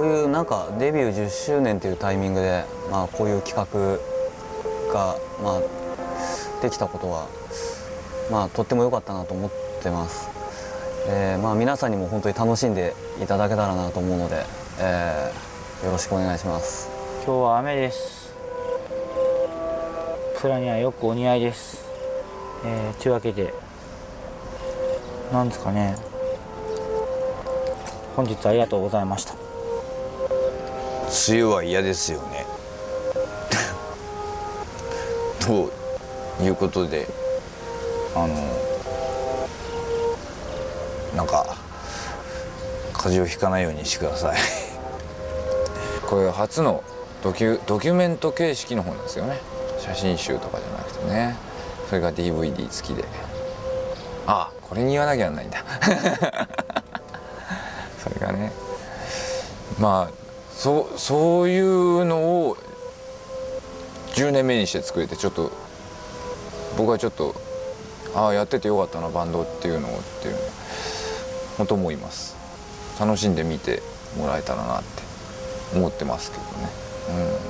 こういうなんかデビュー10周年というタイミングで、まあ、こういう企画が、まあ、できたことは、まあ、とっても良かったなと思ってます。まあ、皆さんにも本当に楽しんでいただけたらなと思うので、よろしくお願いします。今日は雨です。プラにはよくお似合いです。というわけで、なんですかね、本日はありがとうございました。梅雨は嫌ですよね。ということで、なんか風邪をひかないようにしてください。これ初のドキュメント形式の本ですよね。写真集とかじゃなくてね。それが DVD 付きで。あ、これに言わなきゃなんないんだ。それがね。まあそういうのを10年目にして作れて、ちょっと僕はちょっとやっててよかったなバンドっていうのをっていうの本当思います。楽しんで見てもらえたらなって思ってますけどね。うん。